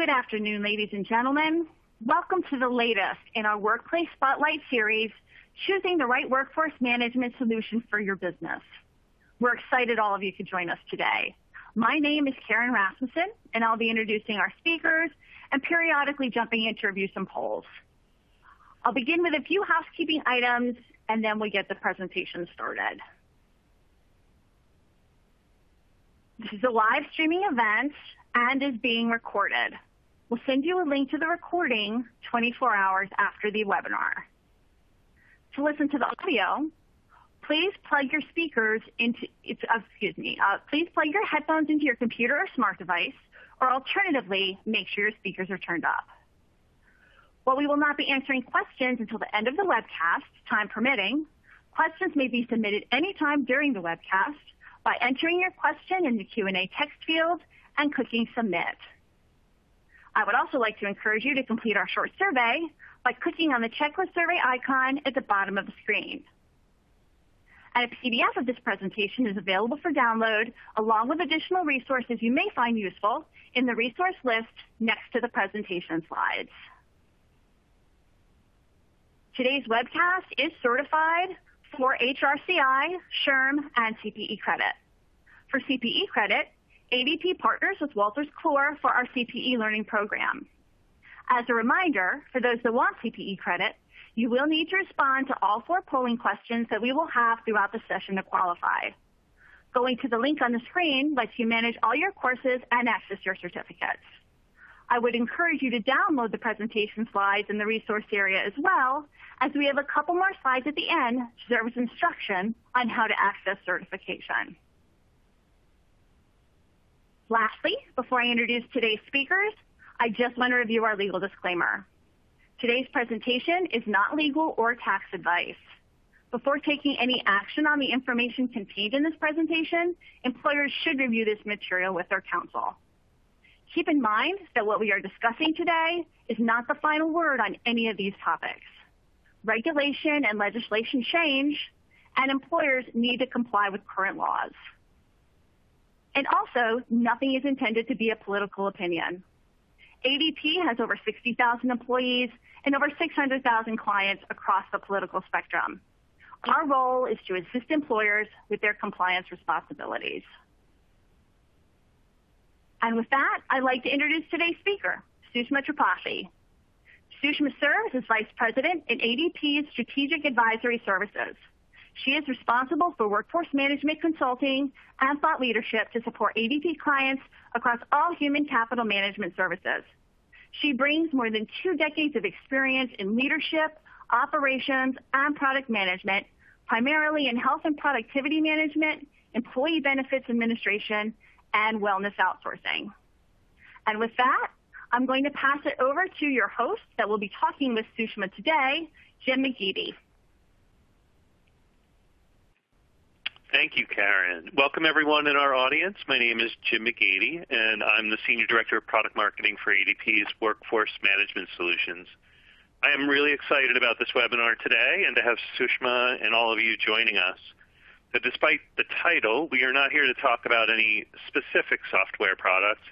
Good afternoon, ladies and gentlemen. Welcome to the latest in our Workplace Spotlight series, Choosing the Right Workforce Management Solution for Your Business. We're excited all of you could join us today. My name is Karen Rasmussen, and I'll be introducing our speakers and periodically jumping in to review some polls. I'll begin with a few housekeeping items, and then we'll get the presentation started. This is a live streaming event and is being recorded. We'll send you a link to the recording 24 hours after the webinar. To listen to the audio, please plug your speakers into, please plug your headphones into your computer or smart device, or alternatively, make sure your speakers are turned up. While we will not be answering questions until the end of the webcast, time permitting, questions may be submitted anytime during the webcast by entering your question in the Q&A text field and clicking Submit. I would also like to encourage you to complete our short survey by clicking on the checklist survey icon at the bottom of the screen. And a PDF of this presentation is available for download, along with additional resources you may find useful in the resource list next to the presentation slides. Today's webcast is certified for HRCI, SHRM, and CPE credit. For CPE credit, ADP partners with Wolters Kluwer for our CPE learning program. As a reminder, for those that want CPE credit, you will need to respond to all four polling questions that we will have throughout the session to qualify. Going to the link on the screen lets you manage all your courses and access your certificates. I would encourage you to download the presentation slides in the resource area as well, as we have a couple more slides at the end to serve as instruction on how to access certification. Lastly, before I introduce today's speakers, I just want to review our legal disclaimer. Today's presentation is not legal or tax advice. Before taking any action on the information contained in this presentation, employers should review this material with their counsel. Keep in mind that what we are discussing today is not the final word on any of these topics. Regulation and legislation change, and employers need to comply with current laws. And also, nothing is intended to be a political opinion. ADP has over 60,000 employees and over 600,000 clients across the political spectrum. Our role is to assist employers with their compliance responsibilities. And with that, I'd like to introduce today's speaker, Sushma Tripathi. Sushma serves as Vice President in ADP's Strategic Advisory Services. She is responsible for workforce management consulting and thought leadership to support ADP clients across all human capital management services. She brings more than 2 decades of experience in leadership, operations, and product management, primarily in health and productivity management, employee benefits administration, and wellness outsourcing. And with that, I'm going to pass it over to your host that will be talking with Sushma today, Jim McGeady. Thank you, Karen. Welcome, everyone in our audience. My name is Jim McGeady, and I'm the Senior Director of Product Marketing for ADP's Workforce Management Solutions. I am really excited about this webinar today and to have Sushma and all of you joining us. But despite the title, we are not here to talk about any specific software products.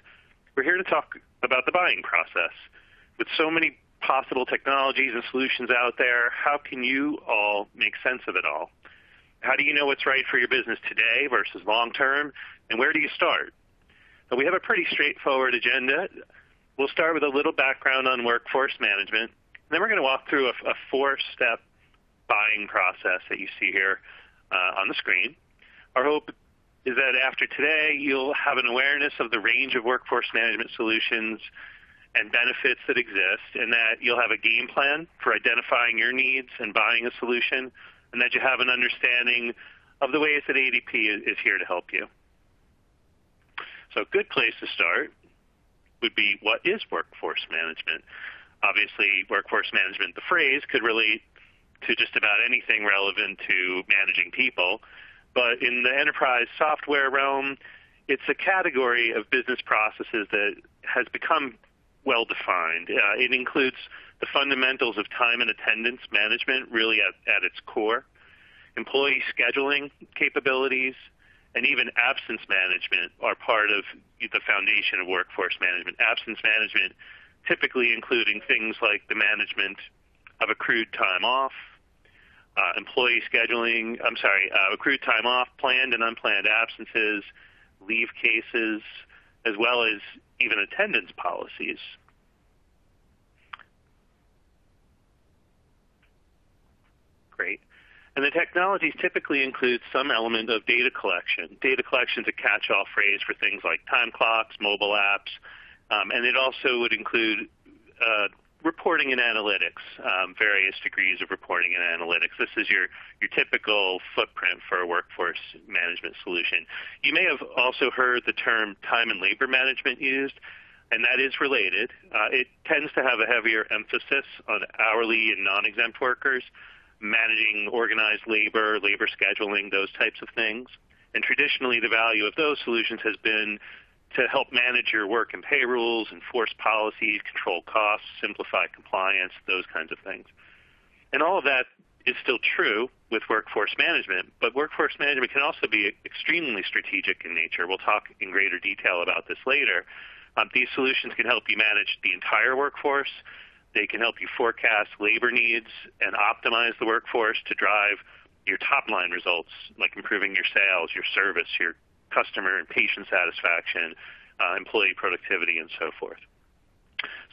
We're here to talk about the buying process. With so many possible technologies and solutions out there, how can you all make sense of it all? How do you know what's right for your business today versus long-term, and where do you start? So we have a pretty straightforward agenda. We'll start with a little background on workforce management, and then we're going to walk through a four-step buying process that you see here on the screen. Our hope is that after today, you'll have an awareness of the range of workforce management solutions and benefits that exist, and that you'll have a game plan for identifying your needs and buying a solution, and that you have an understanding of the ways that ADP is here to help you. So a good place to start would be, what is workforce management? Obviously, workforce management, the phrase, could relate to just about anything relevant to managing people. But in the enterprise software realm, it's a category of business processes that has become well-defined. It includes the fundamentals of time and attendance management really at its core, employee scheduling capabilities, and even absence management are part of the foundation of workforce management. Absence management typically including things like the management of accrued time off, accrued time off, planned and unplanned absences, leave cases, as well as even attendance policies. Great. And the technologies typically include some element of data collection. Data collection is a catch-all phrase for things like time clocks, mobile apps, and it also would include reporting and analytics, various degrees of reporting and analytics. This is your typical footprint for a workforce management solution. You may have also heard the term time and labor management used, and that is related. It tends to have a heavier emphasis on hourly and non-exempt workers, managing organized labor, labor scheduling, those types of things. And traditionally, the value of those solutions has been to help manage your work and pay rules, enforce policies, control costs, simplify compliance, those kinds of things. And all of that is still true with workforce management, but workforce management can also be extremely strategic in nature. We'll talk in greater detail about this later. These solutions can help you manage the entire workforce. They can help you forecast labor needs and optimize the workforce to drive your top-line results, like improving your sales, your service, your customer and patient satisfaction, employee productivity, and so forth.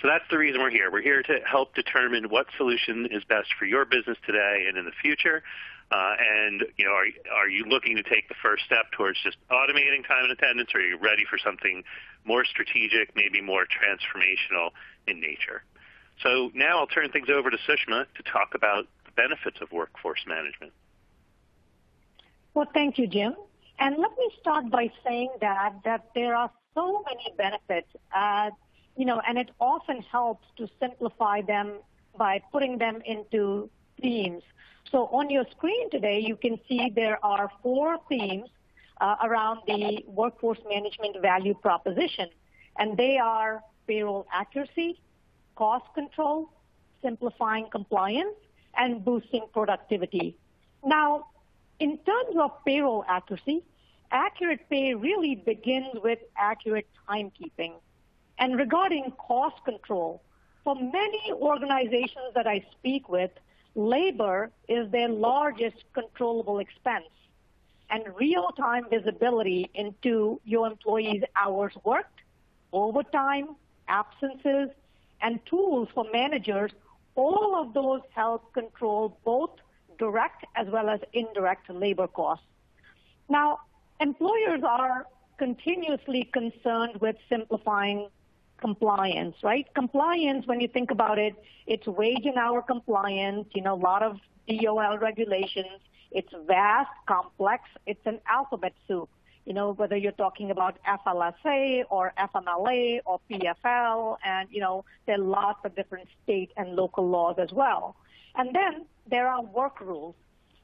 So that's the reason we're here. We're here to help determine what solution is best for your business today and in the future. And you know, are you looking to take the first step towards just automating time and attendance, or are you ready for something more strategic, maybe more transformational in nature? So now I'll turn things over to Sushma to talk about the benefits of workforce management. Well, thank you, Jim. And let me start by saying that there are so many benefits, and it often helps to simplify them by putting them into themes. So on your screen today, you can see there are 4 themes around the workforce management value proposition, and they are payroll accuracy, cost control, simplifying compliance, and boosting productivity. Now, in terms of payroll accuracy, accurate pay really begins with accurate timekeeping. And regarding cost control, for many organizations that I speak with, labor is their largest controllable expense. And real-time visibility into your employees' hours worked, overtime, absences, and tools for managers, all of those help control both direct as well as indirect labor costs. Now, employers are continuously concerned with simplifying compliance, right? Compliance, when you think about it, it's wage and hour compliance, a lot of DOL regulations. It's vast, complex. It's an alphabet soup, whether you're talking about FLSA or FMLA or PFL, and, there are lots of different state and local laws as well. And then there are work rules,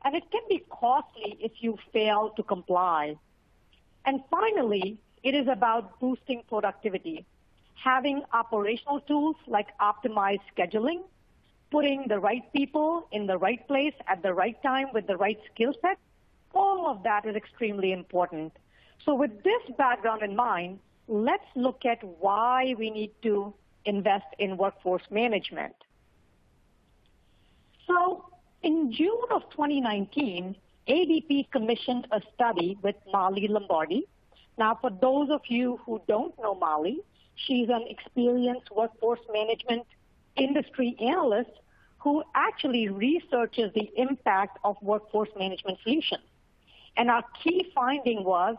and it can be costly if you fail to comply. And finally, it is about boosting productivity, having operational tools like optimized scheduling, putting the right people in the right place at the right time with the right skill set. All of that is extremely important. So with this background in mind, let's look at why we need to invest in workforce management. So in June of 2019, ADP commissioned a study with Molly Lombardi. Now, for those of you who don't know Molly, she's an experienced workforce management industry analyst who actually researches the impact of workforce management solutions. And our key finding was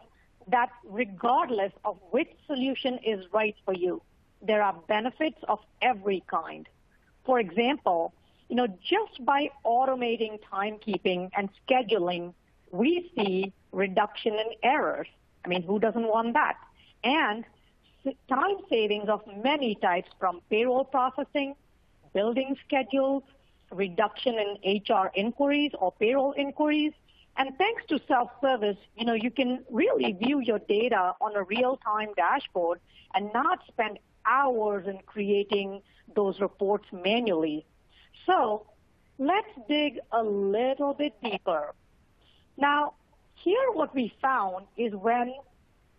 that regardless of which solution is right for you, there are benefits of every kind. For example, just by automating timekeeping and scheduling, we see reduction in errors. I mean, who doesn't want that? And time savings of many types, from payroll processing, building schedules, reduction in HR inquiries or payroll inquiries. And thanks to self-service, you can really view your data on a real-time dashboard and not spend hours in creating those reports manually. So let's dig a little bit deeper. Now, here what we found is when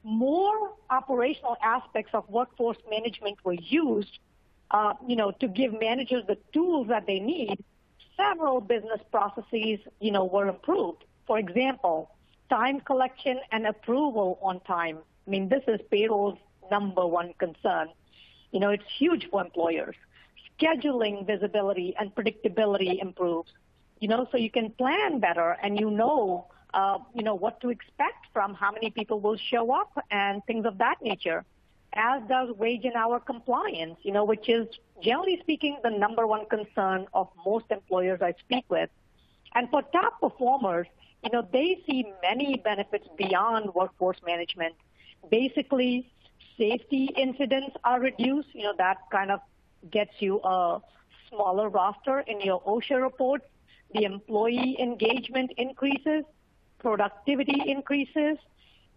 more operational aspects of workforce management were used, to give managers the tools that they need, several business processes, were improved. For example, time collection and approval on time. I mean, this is payroll's number one concern. It's huge for employers. Scheduling visibility and predictability improves, so you can plan better and what to expect from how many people will show up and things of that nature, as does wage and hour compliance, which is, generally speaking, the number one concern of most employers I speak with. And for top performers, they see many benefits beyond workforce management. Basically, safety incidents are reduced. That kind of gets you a smaller roster in your OSHA report. The employee engagement increases, productivity increases,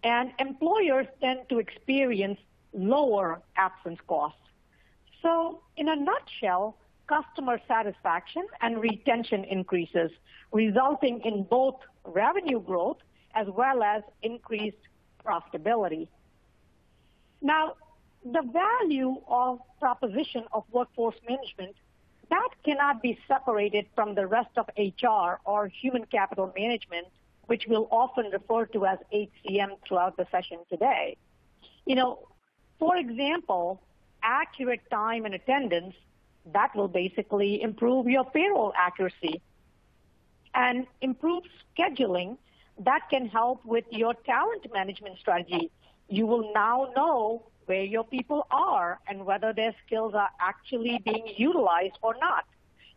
and employers tend to experience lower absence costs. So in a nutshell, customer satisfaction and retention increases, resulting in both revenue growth as well as increased profitability. Now, the value of proposition of workforce management, that cannot be separated from the rest of HR or human capital management, which we'll often refer to as HCM throughout the session today. For example, accurate time and attendance, that will basically improve your payroll accuracy. And improved scheduling, that can help with your talent management strategy. You will now know where your people are and whether their skills are actually being utilized or not.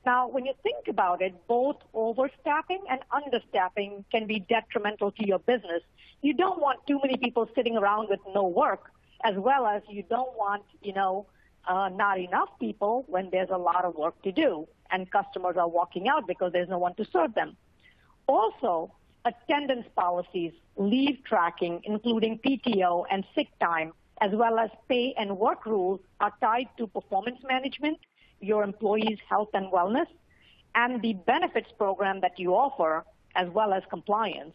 Now, when you think about it, both overstaffing and understaffing can be detrimental to your business. You don't want too many people sitting around with no work, as well as you don't want, not enough people when there's a lot of work to do and customers are walking out because there's no one to serve them. Also, attendance policies, leave tracking, including PTO and sick time, as well as pay and work rules are tied to performance management, your employees' health and wellness, and the benefits program that you offer, as well as compliance.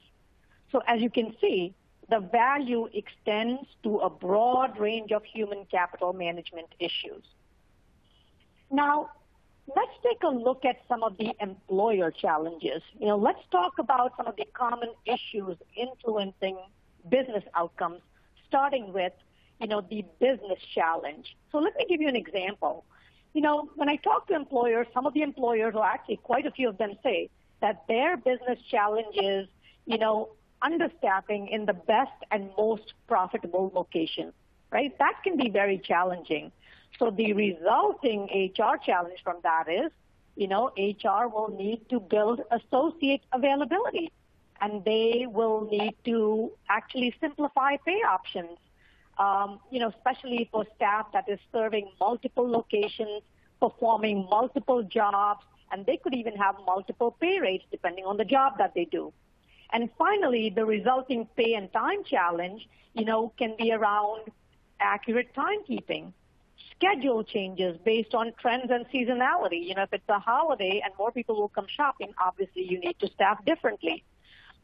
So as you can see, the value extends to a broad range of human capital management issues. Now, let's take a look at some of the employer challenges. Let's talk about some of the common issues influencing business outcomes, starting with, the business challenge. So let me give you an example. When I talk to employers, some of the employers, or actually quite a few of them, say that their business challenge is, understaffing in the best and most profitable location, right? That can be very challenging. So the resulting HR challenge from that is, HR will need to build associate availability, and they will need to actually simplify pay options, especially for staff that is serving multiple locations, performing multiple jobs, and they could even have multiple pay rates depending on the job that they do. And finally, the resulting pay and time challenge, can be around accurate timekeeping, schedule changes based on trends and seasonality. If it's a holiday and more people will come shopping, obviously you need to staff differently.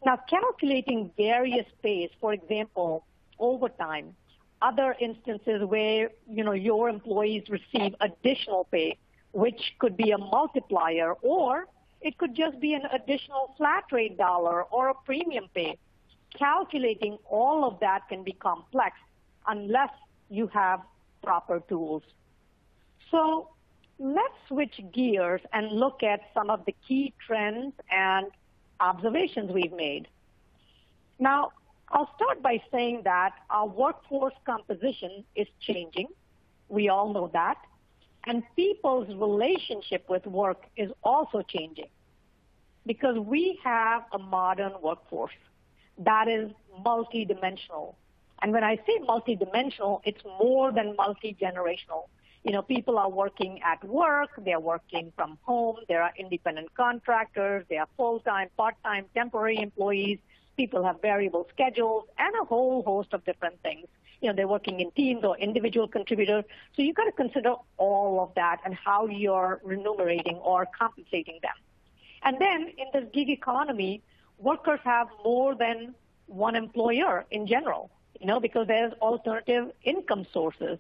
Now, calculating various pays, for example, overtime, other instances where, your employees receive additional pay, which could be a multiplier, or it could just be an additional flat rate dollar or a premium pay. Calculating all of that can be complex unless you have proper tools. So let's switch gears and look at some of the key trends and observations we've made. Now, I'll start by saying that our workforce composition is changing. We all know that. And people's relationship with work is also changing because we have a modern workforce that is multidimensional. And when I say multidimensional, it's more than multi-generational. People are working at work, they're working from home, there are independent contractors, there are full-time, part-time, temporary employees, people have variable schedules, and a whole host of different things. They're working in teams or individual contributors. So you've got to consider all of that and how you're remunerating or compensating them. And then in this gig economy, workers have more than one employer in general, you know, because there's alternative income sources.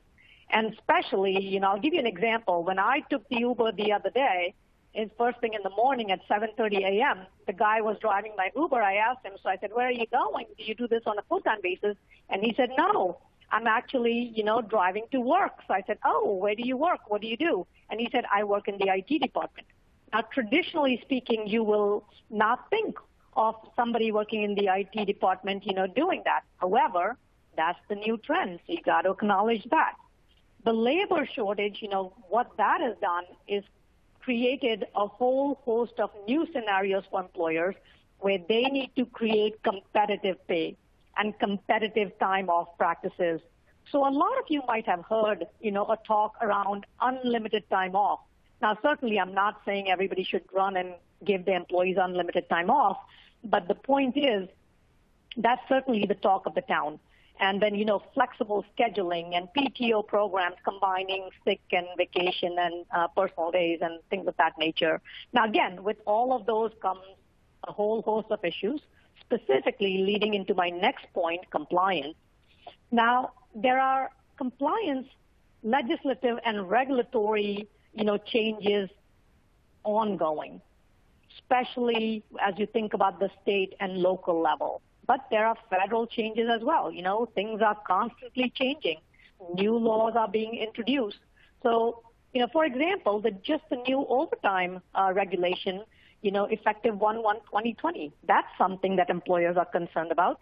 And especially, you know, I'll give you an example. When I took the Uber the other day, it's first thing in the morning at 7:30 a.m., the guy was driving my Uber. I asked him, so I said, where are you going? Do you do this on a full-time basis? And he said, no, I'm actually, you know, driving to work. So I said, oh, where do you work? What do you do? And he said, I work in the IT department. Now, traditionally speaking, you will not think of somebody working in the IT department, you know, doing that. However, that's the new trend, so you got to acknowledge that. The labor shortage, you know, what that has done is created a whole host of new scenarios for employers where they need to create competitive pay and competitive time off practices. So a lot of you might have heard, you know, a talk around unlimited time off. Now, certainly I'm not saying everybody should run and give their employees unlimited time off, but the point is that's certainly the talk of the town. And then, you know, flexible scheduling and PTO programs combining sick and vacation and personal days and things of that nature. Now, again, with all of those comes a whole host of issues, specifically leading into my next point, compliance. Now, there are compliance, legislative and regulatory, you know, changes ongoing, especially as you think about the state and local level. But there are federal changes as well. You know, things are constantly changing. New laws are being introduced. So, you know, for example, just the new overtime regulation, you know, effective 1/1/2020, that's something that employers are concerned about.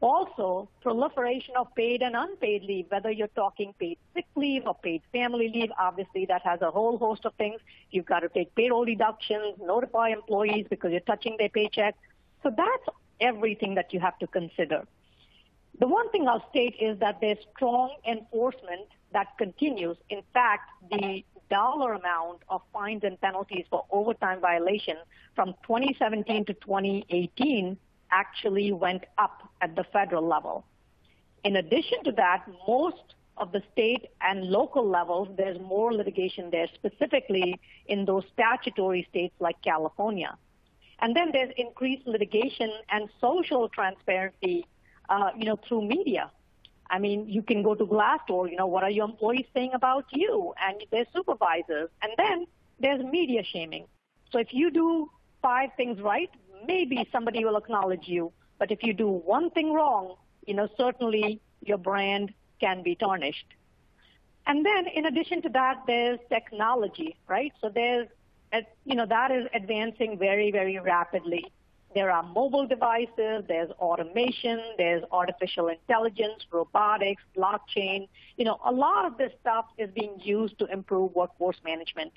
Also, proliferation of paid and unpaid leave, whether you're talking paid sick leave or paid family leave, obviously that has a whole host of things. You've got to take payroll deductions, notify employees because you're touching their paycheck. So that's everything that you have to consider. The one thing I'll state is that there's strong enforcement that continues. In fact, the dollar amount of fines and penalties for overtime violation from 2017 to 2018 actually went up at the federal level. In addition to that, most of the state and local levels, there's more litigation there, specifically in those statutory states like California. And then there's increased litigation and social transparency, you know, through media. I mean, you can go to Glassdoor, you know, what are your employees saying about you and their supervisors? And then there's media shaming. So if you do 5 things right, maybe somebody will acknowledge you. But if you do 1 thing wrong, you know, certainly your brand can be tarnished. And then in addition to that, there's technology, right? So there's you know, that is advancing very, very rapidly. There are mobile devices, there's automation, there's artificial intelligence, robotics, blockchain. You know, a lot of this stuff is being used to improve workforce management.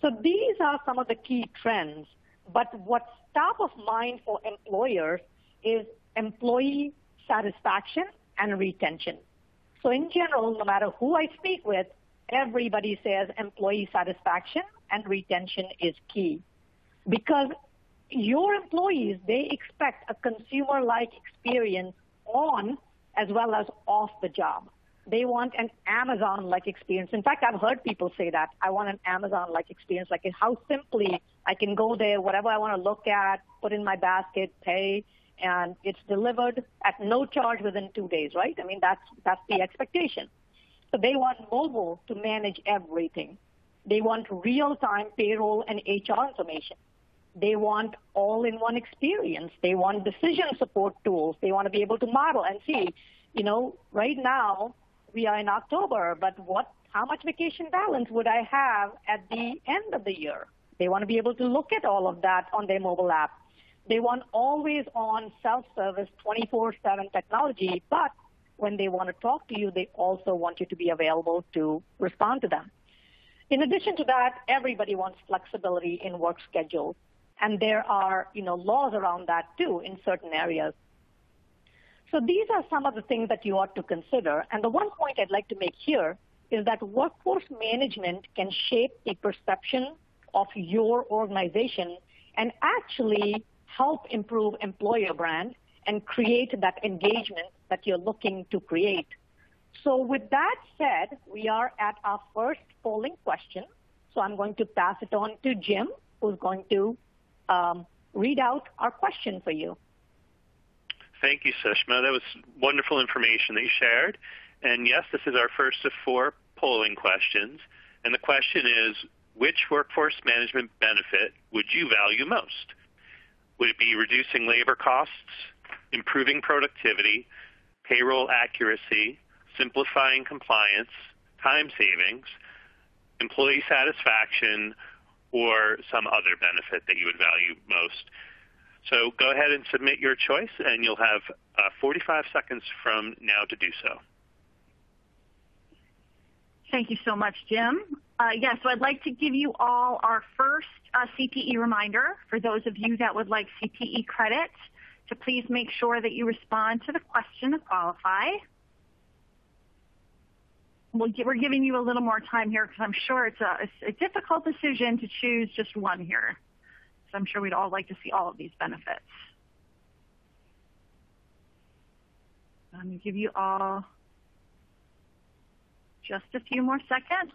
So these are some of the key trends. But what's top of mind for employers is employee satisfaction and retention. So in general, no matter who I speak with, everybody says employee satisfaction and retention is key because your employees, they expect a consumer-like experience on as well as off the job. They want an Amazon-like experience. In fact, I've heard people say that. I want an Amazon-like experience, like how simply I can go there, whatever I want to look at, put in my basket, pay, and it's delivered at no charge within 2 days, right? I mean, that's the expectation. So they want mobile to manage everything. They want real-time payroll and HR information. They want all-in-one experience. They want decision support tools. They want to be able to model and see, you know, right now we are in October, but how much vacation balance would I have at the end of the year? They want to be able to look at all of that on their mobile app. They want always-on self-service 24/7 technology, but when they want to talk to you, they also want you to be available to respond to them. In addition to that, everybody wants flexibility in work schedules, and there are, you know, laws around that too in certain areas. So these are some of the things that you ought to consider. And the one point I'd like to make here is that workforce management can shape the perception of your organization and actually help improve employer brand and create that engagement that you're looking to create. So with that said, we are at our first polling question. So I'm going to pass it on to Jim, who's going to read out our question for you. Thank you, Sushma. That was wonderful information that you shared. And yes, this is our first of four polling questions. And the question is, which workforce management benefit would you value most? Would it be reducing labor costs, improving productivity, payroll accuracy, simplifying compliance, time savings, employee satisfaction, or some other benefit that you would value most? So go ahead and submit your choice, and you'll have 45 seconds from now to do so. Thank you so much, Jim. So I'd like to give you all our first CPE reminder. For those of you that would like CPE credit, to please make sure that you respond to the question to qualify. We're giving you a little more time here because I'm sure it's a difficult decision to choose just one here. So I'm sure we'd all like to see all of these benefits. I'm going to give you all just a few more seconds.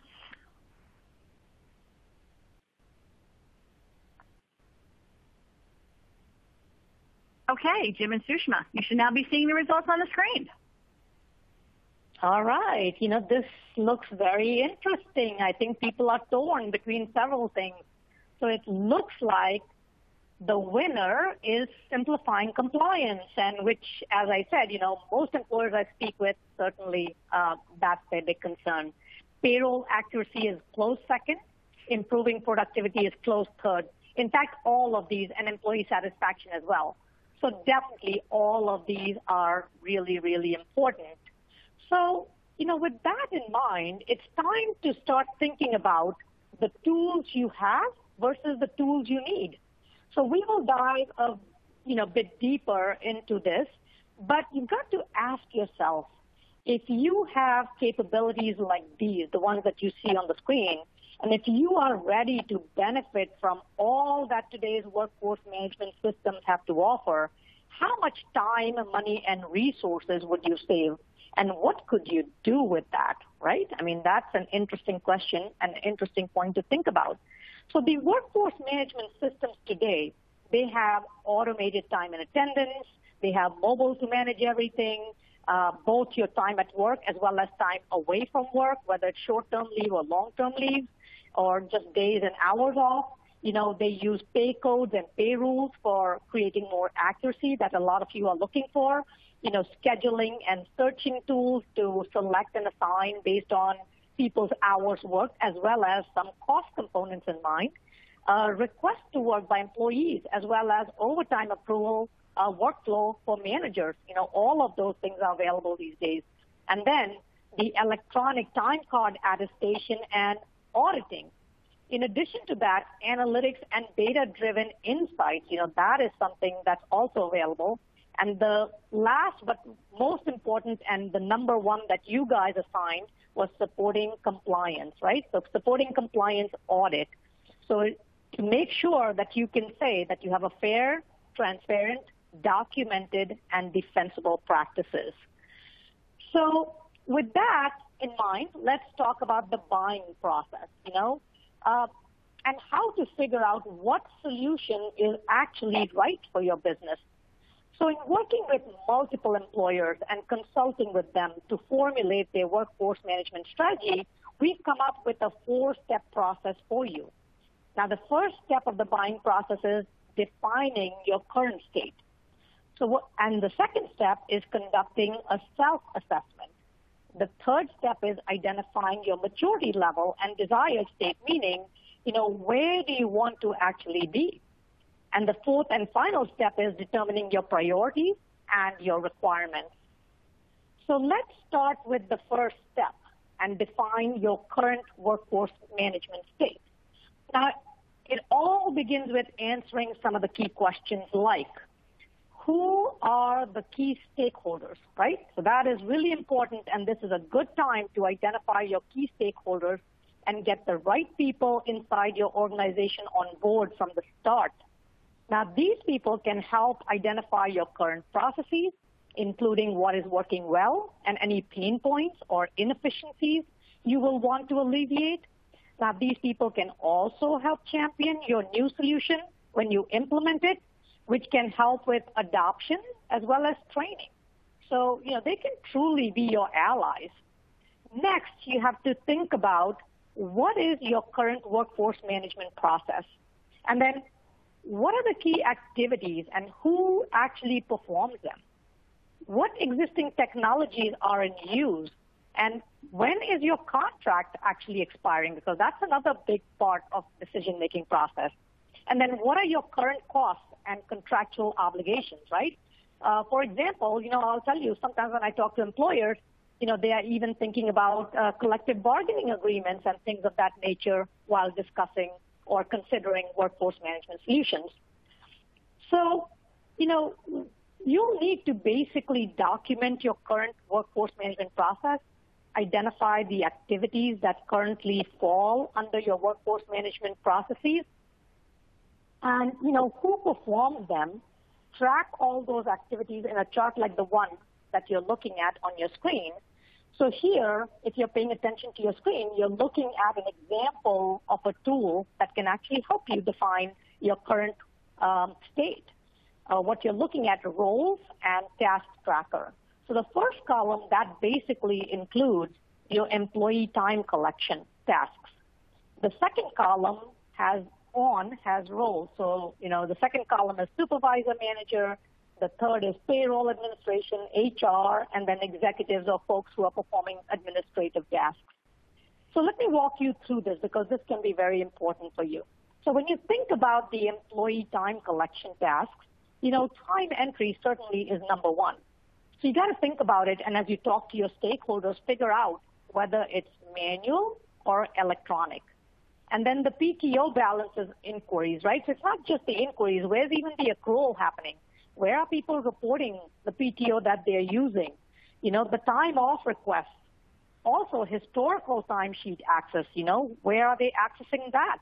Okay, Jim and Sushma, you should now be seeing the results on the screen. All right. You know, this looks very interesting. I think people are torn between several things. So it looks like the winner is simplifying compliance, and which, as I said, you know, most employers I speak with, certainly that's their big concern. Payroll accuracy is close second. Improving productivity is close third. In fact, all of these, and employee satisfaction as well. So definitely all of these are really, really important. So, you know, with that in mind, it's time to start thinking about the tools you have versus the tools you need. So we will dive a bit deeper into this, but you've got to ask yourself, if you have capabilities like these, the ones that you see on the screen, and if you are ready to benefit from all that today's workforce management systems have to offer, how much time, money, and resources would you save? And what could you do with that, right? I mean, that's an interesting question and an interesting point to think about. So the workforce management systems today, they have automated time and attendance. They have mobile to manage everything, both your time at work as well as time away from work, whether it's short-term leave or long-term leave, or just days and hours off. You know, they use pay codes and pay rules for creating more accuracy that a lot of you are looking for. You know, scheduling and searching tools to select and assign based on people's hours worked, as well as some cost components in mind. Requests to work by employees, as well as overtime approval, workflow for managers. You know, all of those things are available these days. And then the electronic time card attestation and auditing. In addition to that, analytics and data-driven insights, you know, that is something that's also available. And the last but most important and the number one that you guys assigned was supporting compliance, right? So supporting compliance audit. So to make sure that you can say that you have a fair, transparent, documented, and defensible practices. So with that in mind, let's talk about the buying process, you know, and how to figure out what solution is actually right for your business. So in working with multiple employers and consulting with them to formulate their workforce management strategy, we've come up with a four-step process for you. Now, the first step of the buying process is defining your current state. And the second step is conducting a self-assessment. The third step is identifying your maturity level and desired state, meaning, you know, where do you want to actually be? And the fourth and final step is determining your priorities and your requirements. So let's start with the first step and define your current workforce management state. Now, it all begins with answering some of the key questions like, who are the key stakeholders, right? So that is really important, and this is a good time to identify your key stakeholders and get the right people inside your organization on board from the start. Now, these people can help identify your current processes, including what is working well and any pain points or inefficiencies you will want to alleviate. Now, these people can also help champion your new solution when you implement it, which can help with adoption as well as training. So, you know, they can truly be your allies. Next, you have to think about what is your current workforce management process? And then what are the key activities and who actually performs them? What existing technologies are in use? And when is your contract actually expiring? Because that's another big part of decision-making process. And then what are your current costs and contractual obligations, right? For example, you know, I'll tell you, sometimes when I talk to employers, you know, they are even thinking about collective bargaining agreements and things of that nature while discussing or considering workforce management solutions. So, you know, you'll need to basically document your current workforce management process, identify the activities that currently fall under your workforce management processes, and, you know, who performs them, track all those activities in a chart like the one that you're looking at on your screen. So here, if you're paying attention to your screen, you're looking at an example of a tool that can actually help you define your current state. What you're looking at, roles and task tracker. So the first column, that basically includes your employee time collection tasks. The second column has roles. So, you know, the second column is supervisor manager, the third is payroll administration, HR, and then executives or folks who are performing administrative tasks. So let me walk you through this because this can be very important for you. So when you think about the employee time collection tasks, you know, time entry certainly is number one. So you got to think about it, and as you talk to your stakeholders, figure out whether it's manual or electronic. And then the PTO balances inquiries, right? So it's not just the inquiries. Where's even the accrual happening? Where are people reporting the PTO that they're using? You know, the time off requests. Also, historical timesheet access, you know, where are they accessing that?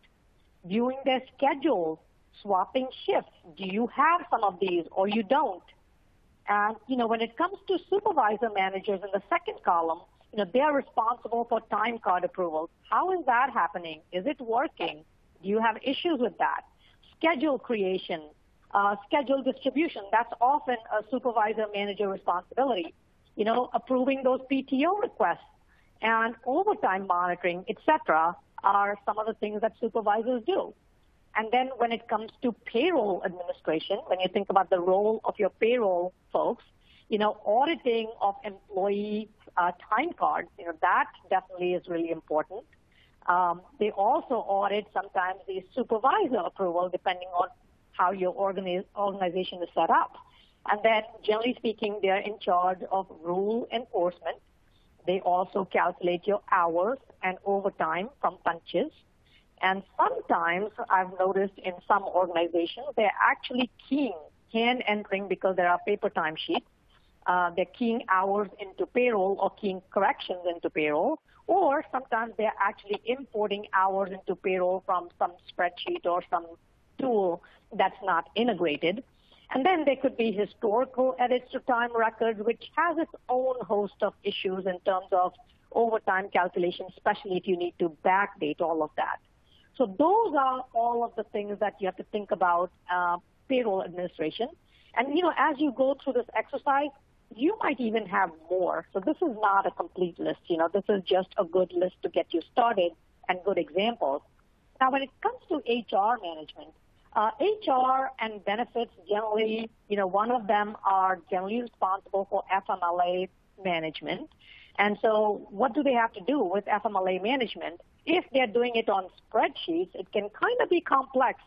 Viewing their schedule, swapping shifts. Do you have some of these or you don't? And, you know, when it comes to supervisor managers in the second column, you know, they are responsible for time card approvals. How is that happening? Is it working? Do you have issues with that? Schedule creation, schedule distribution, that's often a supervisor manager responsibility. You know, approving those PTO requests and overtime monitoring, et cetera, are some of the things that supervisors do. And then when it comes to payroll administration, when you think about the role of your payroll folks, you know, auditing of employee time cards, you know, that definitely is really important. They also audit sometimes the supervisor approval, depending on how your organization is set up. And then, generally speaking, they're in charge of rule enforcement. They also calculate your hours and overtime from punches. And sometimes, I've noticed in some organizations, they're actually keying, hand entering, because there are paper timesheets. They're keying hours into payroll or keying corrections into payroll, or sometimes they're actually importing hours into payroll from some spreadsheet or some tool that's not integrated. And then there could be historical edits to time records, which has its own host of issues in terms of overtime calculation, especially if you need to backdate all of that. So those are all of the things that you have to think about payroll administration. And, you know, as you go through this exercise, you might even have more. So this is not a complete list. You know, this is just a good list to get you started and good examples. Now, when it comes to HR management, HR and benefits generally, you know, one of them are generally responsible for FMLA management. And so what do they have to do with FMLA management? If they're doing it on spreadsheets, it can kind of be complex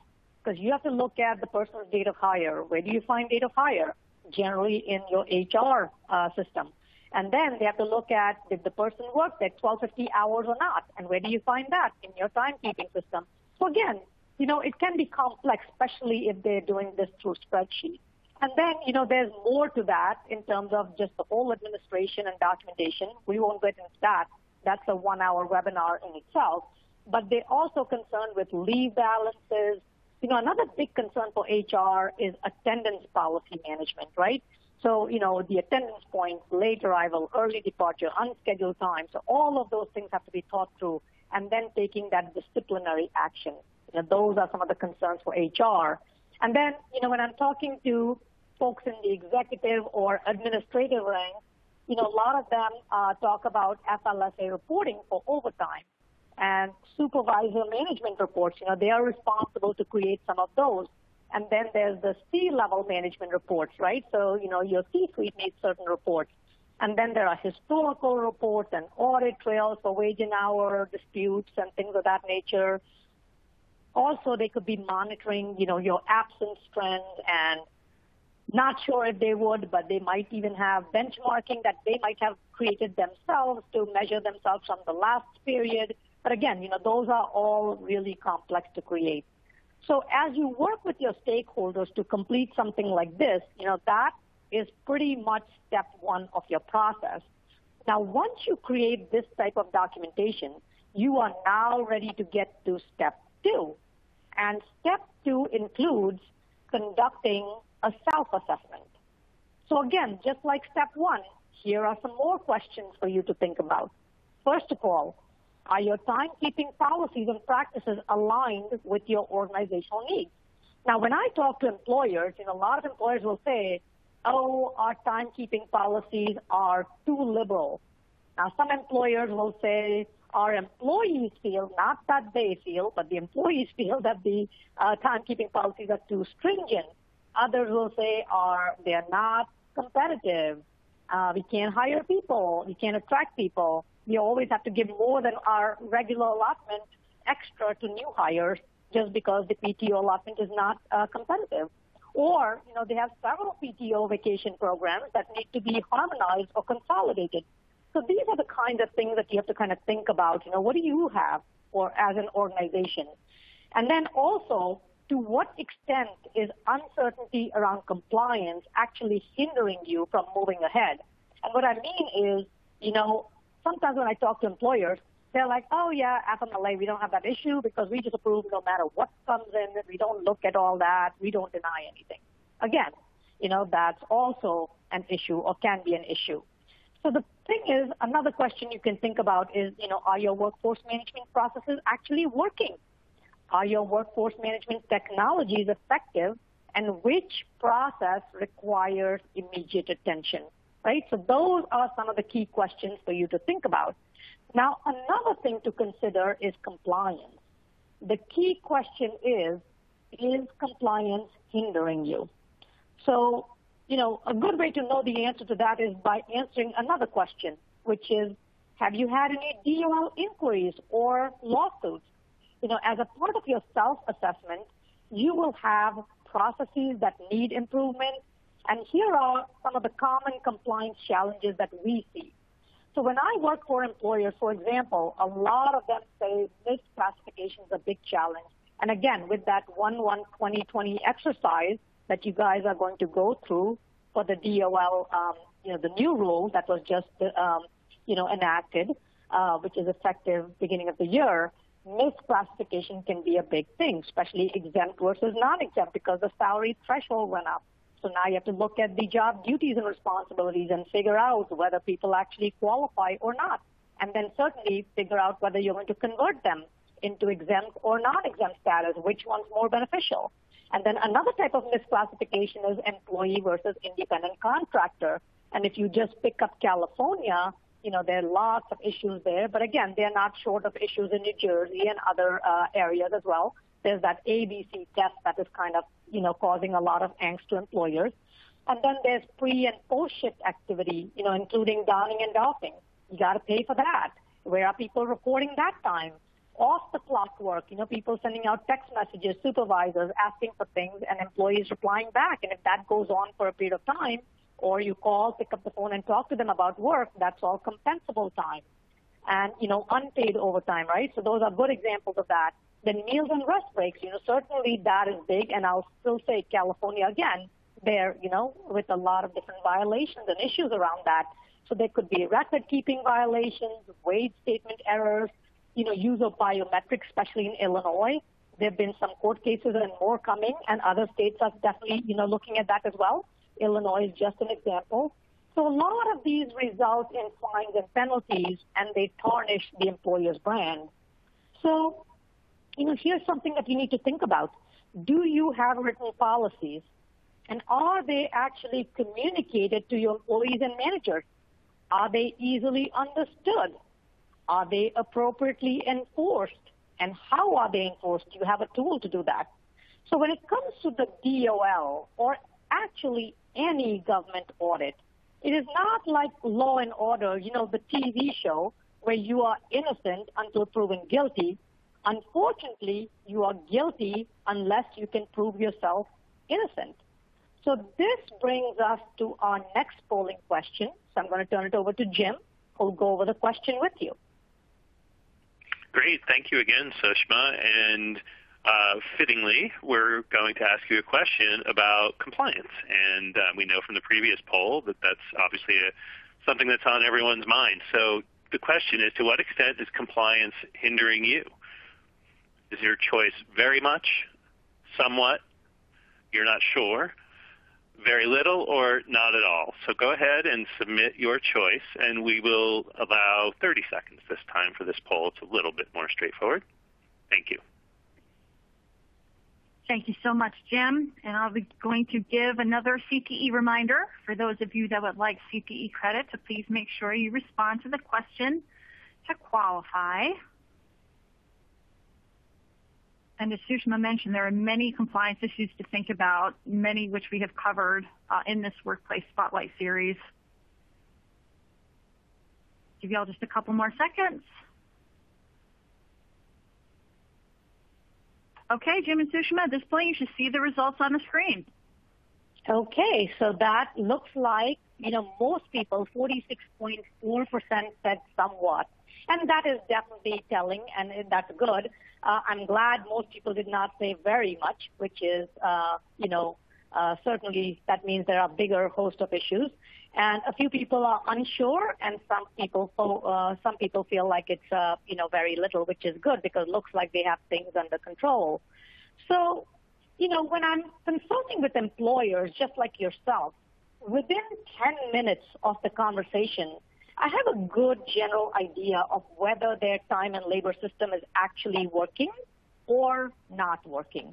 because you have to look at the person's date of hire. Where do you find date of hire? Generally in your HR system. And then they have to look at, did the person work at 1250 hours or not? And where do you find that? In your timekeeping system. So again, you know, it can be complex, especially if they're doing this through spreadsheets. And then, you know, there's more to that in terms of just the whole administration and documentation. We won't get into that. That's a one-hour webinar in itself. But they're also concerned with leave balances. You know, another big concern for HR is attendance policy management, right? So, you know, the attendance points, late arrival, early departure, unscheduled time. So all of those things have to be thought through and then taking that disciplinary action. You know, those are some of the concerns for HR. And then, you know, when I'm talking to folks in the executive or administrative ranks, you know, a lot of them talk about FLSA reporting for overtime and supervisor management reports. You know, they are responsible to create some of those. And then there's the C-level management reports, right? So, you know, your C-suite needs certain reports. And then there are historical reports and audit trails for wage and hour disputes and things of that nature. Also, they could be monitoring, you know, your absence trends, and not sure if they would, but they might even have benchmarking that they might have created themselves to measure themselves from the last period. But again, you know, those are all really complex to create. So as you work with your stakeholders to complete something like this, you know, that is pretty much step one of your process. Now, once you create this type of documentation, you are now ready to get to step two. And step two includes conducting a self-assessment. So again, just like step one, here are some more questions for you to think about. First of all, are your timekeeping policies and practices aligned with your organizational needs? Now, when I talk to employers, you know, a lot of employers will say, oh, our timekeeping policies are too liberal. Now, some employers will say, our employees feel, not that they feel, but the employees feel that the timekeeping policies are too stringent. Others will say they're not competitive. We can't hire people. We can't attract people. We always have to give more than our regular allotment extra to new hires just because the PTO allotment is not competitive. Or, you know, they have several PTO vacation programs that need to be harmonized or consolidated. So these are the kinds of things that you have to kind of think about. You know, what do you have or as an organization? And then also, to what extent is uncertainty around compliance actually hindering you from moving ahead? And what I mean is, you know, sometimes when I talk to employers, they're like, oh, yeah, FMLA, we don't have that issue because we just approve no matter what comes in. We don't look at all that. We don't deny anything. Again, you know, that's also an issue or can be an issue. So the thing is, another question you can think about is, you know, are your workforce management processes actually working? Are your workforce management technologies effective, and which process requires immediate attention, right? So those are some of the key questions for you to think about. Now, another thing to consider is compliance. The key question is compliance hindering you? So, you know, a good way to know the answer to that is by answering another question, which is, have you had any DOL inquiries or lawsuits? You know, as a part of your self-assessment, you will have processes that need improvement. And here are some of the common compliance challenges that we see. So when I work for employers, for example, a lot of them say misclassification is a big challenge. And again, with that 1-1-20-20 exercise that you guys are going to go through for the DOL, you know, the new rule that was just, you know, enacted, which is effective beginning of the year, misclassification can be a big thing, especially exempt versus non-exempt, because the salary threshold went up. So now you have to look at the job duties and responsibilities and figure out whether people actually qualify or not, and then certainly figure out whether you're going to convert them into exempt or non-exempt status, which one's more beneficial. And then another type of misclassification is employee versus independent contractor. And if you just pick up California, you know, there are lots of issues there, but again, they're not short of issues in New Jersey and other areas as well. There's that ABC test that is kind of, you know, causing a lot of angst to employers. And then there's pre- and post-shift activity, you know, including donning and doffing. You got to pay for that. Where are people reporting that time? Off-the-clock work, you know, people sending out text messages, supervisors asking for things, and employees replying back. And if that goes on for a period of time, or you call, pick up the phone, and talk to them about work, that's all compensable time. And, you know, unpaid overtime, right? So those are good examples of that. Then meals and rest breaks, you know, certainly that is big, and I'll still say California, again, there, you know, with a lot of different violations and issues around that. So there could be record-keeping violations, wage statement errors, you know, use of biometrics, especially in Illinois. There have been some court cases and more coming, and other states are definitely, you know, looking at that as well. Illinois is just an example. So a lot of these result in fines and penalties, and they tarnish the employer's brand. So, you know, here's something that you need to think about. Do you have written policies? And are they actually communicated to your employees and managers? Are they easily understood? Are they appropriately enforced? And how are they enforced? Do you have a tool to do that? So when it comes to the DOL, or actually any government audit, it is not like Law and Order, you know, the TV show where you are innocent until proven guilty. Unfortunately, you are guilty unless you can prove yourself innocent. So this brings us to our next polling question. So I'm going to turn it over to Jim, who'll go over the question with you. Great. Thank you again, Sushma. And fittingly, we're going to ask you a question about compliance. And we know from the previous poll that that's obviously something that's on everyone's mind. So the question is, to what extent is compliance hindering you? Is your choice very much, somewhat, you're not sure, very little, or not at all? So go ahead and submit your choice, and we will allow 30 seconds this time for this poll. It's a little bit more straightforward. Thank you. Thank you so much, Jim. And I'll be going to give another CPE reminder for those of you that would like CPE credit to please make sure you respond to the question to qualify. And as Sushma mentioned, there are many compliance issues to think about, many which we have covered in this Workplace Spotlight series. Give you all just a couple more seconds. Okay, Jim and Sushma, at this point, you should see the results on the screen. Okay, so that looks like, you know, most people, 46.4% said somewhat. And that is definitely telling, and that's good. I'm glad most people did not say very much, which is, you know, certainly that means there are a bigger host of issues. And a few people are unsure, and some people feel like it's, you know, very little, which is good because it looks like they have things under control. So, you know, when I'm consulting with employers, just like yourself, within 10 minutes of the conversation, I have a good general idea of whether their time and labor system is actually working or not working.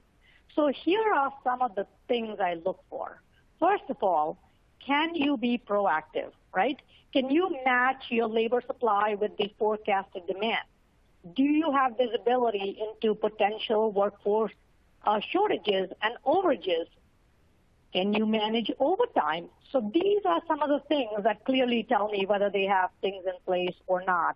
So here are some of the things I look for. First of all, can you be proactive, right? Can you match your labor supply with the forecasted demand? Do you have visibility into potential workforce shortages and overages? Can you manage overtime? So these are some of the things that clearly tell me whether they have things in place or not.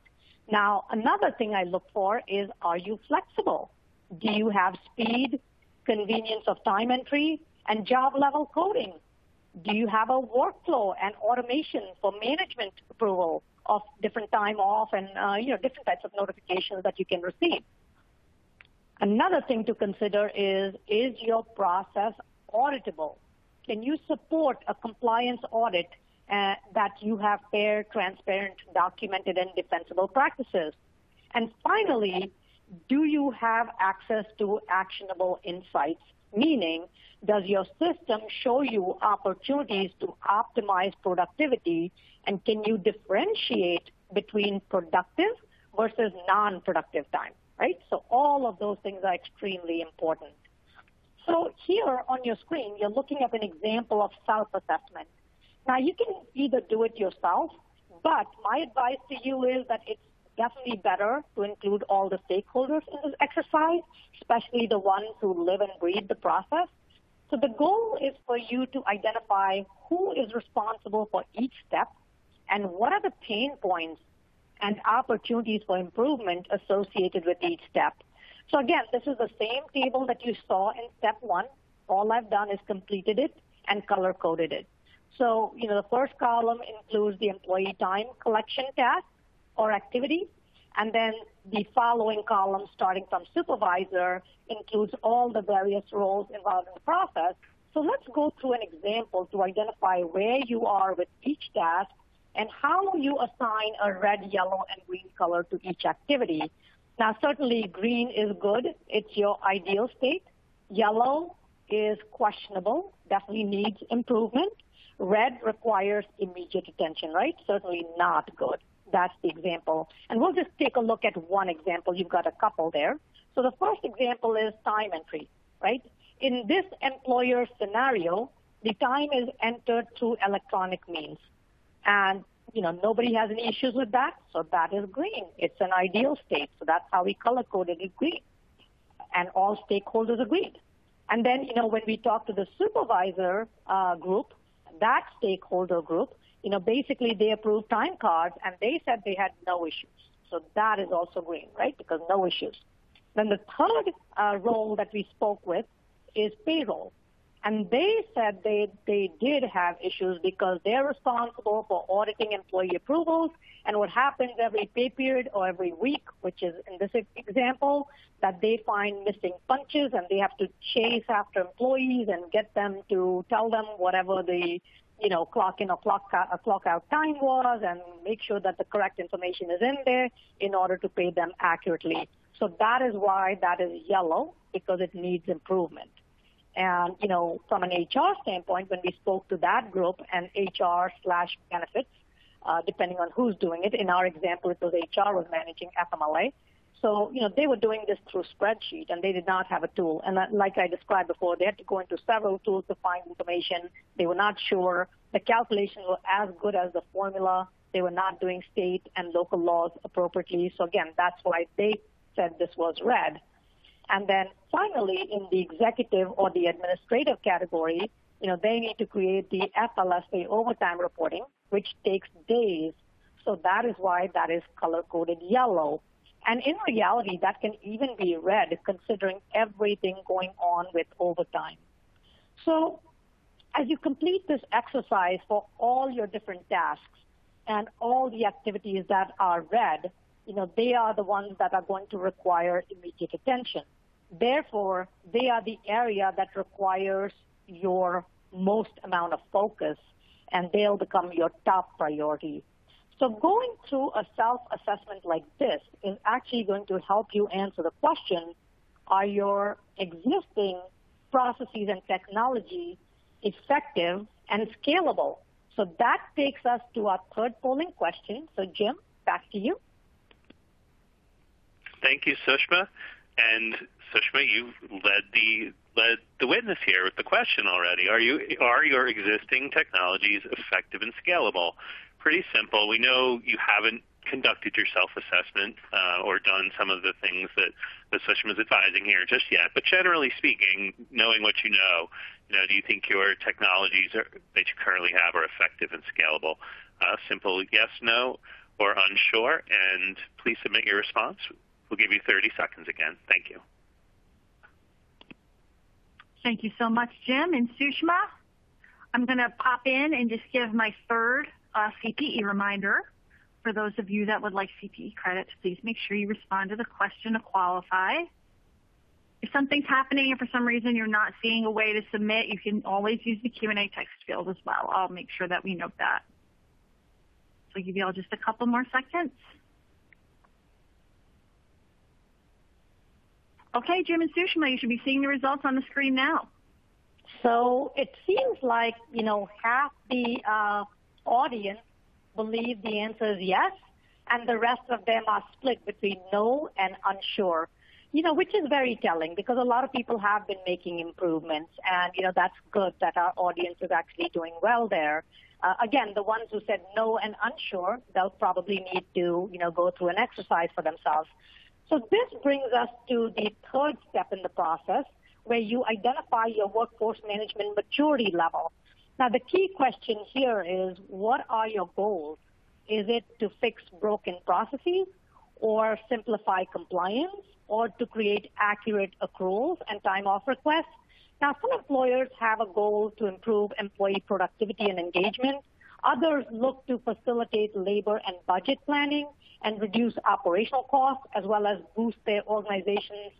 Now, another thing I look for is, are you flexible? Do you have speed, convenience of time entry, and job-level coding? Do you have a workflow and automation for management approval of different time off and you know, different types of notifications that you can receive? Another thing to consider is your process auditable? Can you support a compliance audit that you have fair, transparent, documented, and defensible practices? And finally, do you have access to actionable insights? Meaning, does your system show you opportunities to optimize productivity, and can you differentiate between productive versus non-productive time, right? So all of those things are extremely important. So here on your screen, you're looking at an example of self-assessment. Now, you can either do it yourself, but my advice to you is that it's definitely better to include all the stakeholders in this exercise, especially the ones who live and breathe the process. So the goal is for you to identify who is responsible for each step and what are the pain points and opportunities for improvement associated with each step. So again, this is the same table that you saw in step one. All I've done is completed it and color-coded it. So, you know, the first column includes the employee time collection task or activity, and then the following column, starting from supervisor, includes all the various roles involved in the process. So let's go through an example to identify where you are with each task and how you assign a red, yellow, and green color to each activity. Now, certainly green is good. It's your ideal state. Yellow is questionable, definitely needs improvement. Red requires immediate attention, right? Certainly not good. That's the example. And we'll just take a look at one example. You've got a couple there. So the first example is time entry, right? In this employer scenario, the time is entered through electronic means. And, you know, nobody has any issues with that, so that is green. It's an ideal state, so that's how we color-coded it green. And all stakeholders agreed. And then, you know, when we talk to the supervisor group, that stakeholder group, you know, basically they approved time cards, and they said they had no issues. So that is also green, right, because no issues. Then the third role that we spoke with is payroll. And they said they did have issues because they're responsible for auditing employee approvals. And what happens every pay period or every week, which is in this example, that they find missing punches and they have to chase after employees and get them to tell them whatever the, you know, clock in or clock out time was and make sure that the correct information is in there in order to pay them accurately. So that is why that is yellow, because it needs improvement. And, you know, from an HR standpoint, when we spoke to that group and HR/benefits, depending on who's doing it, in our example, it was HR was managing FMLA. So, you know, they were doing this through spreadsheet and they did not have a tool. And like I described before, they had to go into several tools to find information. They were not sure. The calculations were as good as the formula. They were not doing state and local laws appropriately. So, again, that's why they said this was red. And then finally, in the executive or the administrative category, you know, they need to create the FLSA overtime reporting, which takes days. So that is why that is color-coded yellow. And in reality, that can even be red, considering everything going on with overtime. So as you complete this exercise for all your different tasks and all the activities that are red, you know, they are the ones that are going to require immediate attention. Therefore, they are the area that requires your most amount of focus, and they'll become your top priority. So going through a self-assessment like this is actually going to help you answer the question, are your existing processes and technology effective and scalable? So that takes us to our third polling question. So Jim, back to you. Thank you, Sushma. And Sushma, you've led the witness here with the question already. Are your existing technologies effective and scalable? Pretty simple. We know you haven't conducted your self-assessment or done some of the things that Sushma is advising here just yet. But generally speaking, knowing what you know, do you think your technologies that you currently have are effective and scalable? Simple yes, no, or unsure. And please submit your response. We'll give you 30 seconds again. Thank you. Thank you so much, Jim. And Sushma, I'm going to pop in and just give my third CPE reminder. For those of you that would like CPE credits, please make sure you respond to the question to qualify. If something's happening and for some reason you're not seeing a way to submit, you can always use the Q&A text field as well. I'll make sure that we note that. So I'll give you all just a couple more seconds. Okay, Jim and Sushma, you should be seeing the results on the screen now. So it seems like, you know, half the audience believe the answer is yes, and the rest of them are split between no and unsure, you know, which is very telling because a lot of people have been making improvements, and, you know, that's good that our audience is actually doing well there. Again, the ones who said no and unsure, they'll probably need to, you know, go through an exercise for themselves. So this brings us to the third step in the process, where you identify your workforce management maturity level. Now, the key question here is, what are your goals? Is it to fix broken processes, or simplify compliance, or to create accurate accruals and time-off requests? Now, some employers have a goal to improve employee productivity and engagement. Others look to facilitate labor and budget planning and reduce operational costs, as well as boost their organization's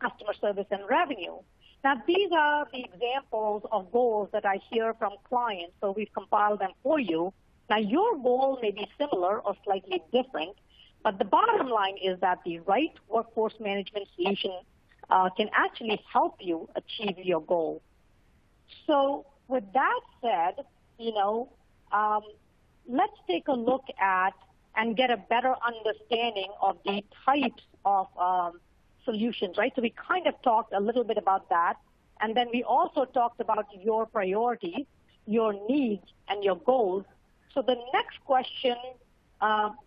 customer service and revenue. Now, these are the examples of goals that I hear from clients, so we've compiled them for you. Now, your goal may be similar or slightly different, but the bottom line is that the right workforce management solution can actually help you achieve your goal. So with that said, you know, let's take a look at and get a better understanding of the types of solutions, right? So we kind of talked a little bit about that, And then we also talked about your priorities, your needs, and your goals. So the next question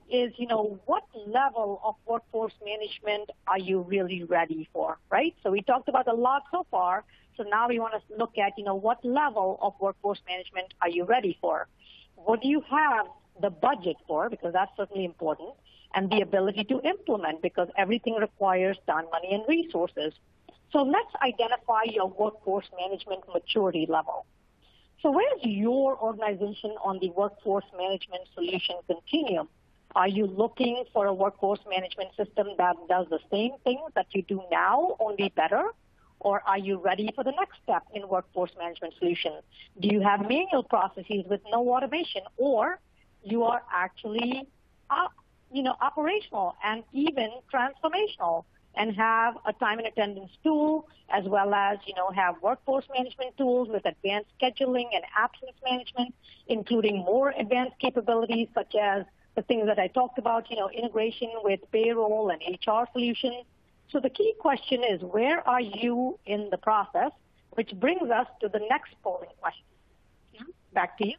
is, you know, what level of workforce management are you really ready for, right? So we talked about a lot so far. So now we want to look at, you know, what level of workforce management are you ready for? What do you have the budget for? Because that's certainly important. And the ability to implement, because everything requires time, money, and resources. So let's identify your workforce management maturity level. So where's your organization on the workforce management solution continuum? Are you looking for a workforce management system that does the same thing that you do now, only better? Or are you ready for the next step in workforce management solution? Do you have manual processes with no automation? Or you are actually operational and even transformational, and have a time and attendance tool, as well as, you know, have workforce management tools with advanced scheduling and absence management, including more advanced capabilities such as the things that I talked about, you know, integration with payroll and HR solutions. So the key question is, where are you in the process? Which brings us to the next polling question. Yeah. Back to you.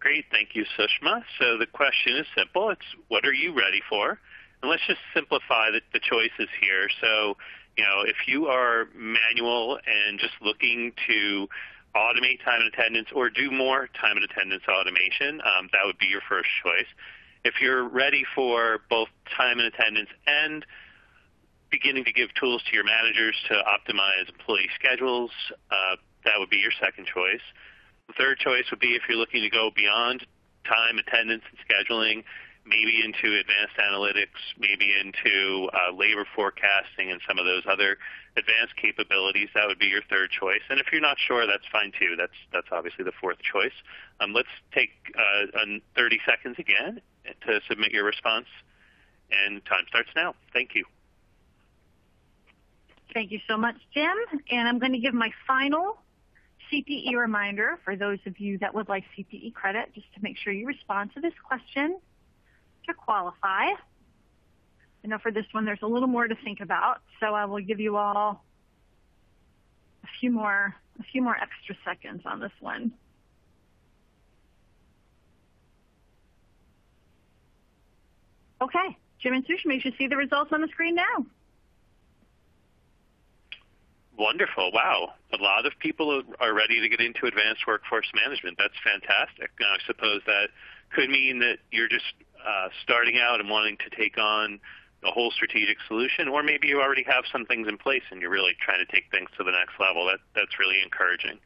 Great. Thank you, Sushma. So the question is simple. It's what are you ready for? And let's just simplify the choices here. So, you know, if you are manual and just looking to automate time and attendance or do more time and attendance automation, that would be your first choice. If you're ready for both time and attendance and beginning to give tools to your managers to optimize employee schedules, that would be your second choice. The third choice would be if you're looking to go beyond time, attendance, and scheduling, maybe into advanced analytics, maybe into labor forecasting and some of those other advanced capabilities. That would be your third choice. And if you're not sure, that's fine too. That's obviously the fourth choice. Let's take 30 seconds again to submit your response. And time starts now. Thank you. Thank you so much, Jim. And I'm going to give my final CPE reminder for those of you that would like CPE credit, just to make sure you respond to this question to qualify. I know for this one there's a little more to think about, so I will give you all a few more extra seconds on this one. Okay, Jim and Sushma, you should see the results on the screen now. Wonderful. Wow. A lot of people are ready to get into advanced workforce management. That's fantastic. Now, I suppose that could mean that you're just starting out and wanting to take on a whole strategic solution, or maybe you already have some things in place and you're really trying to take things to the next level. That's really encouraging.